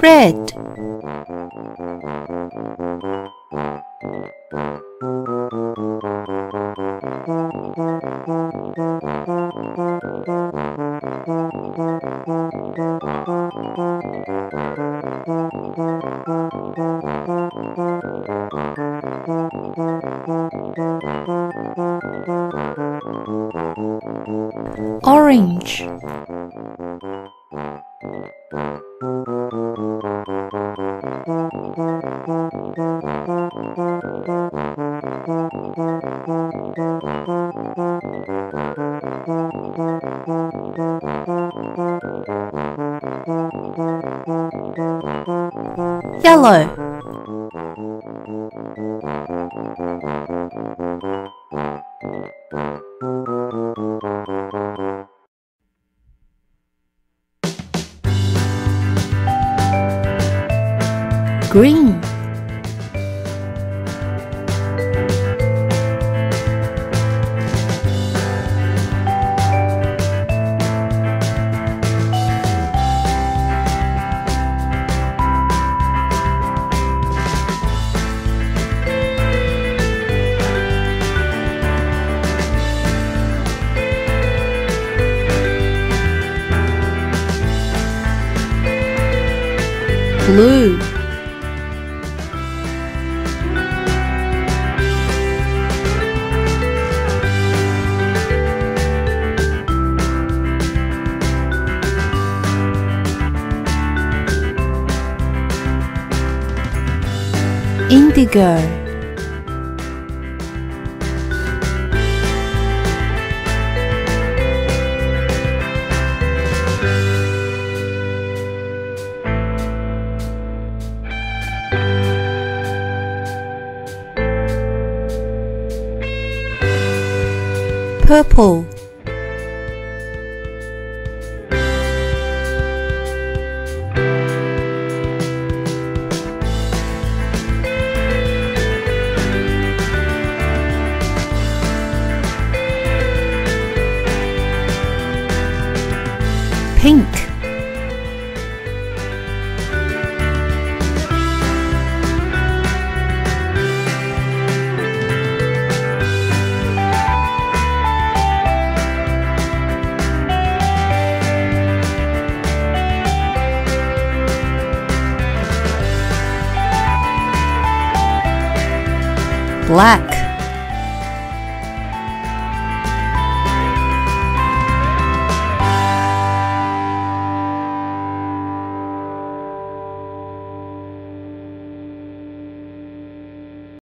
Red, orange, yellow, green, blue, indigo, purple, pink, black,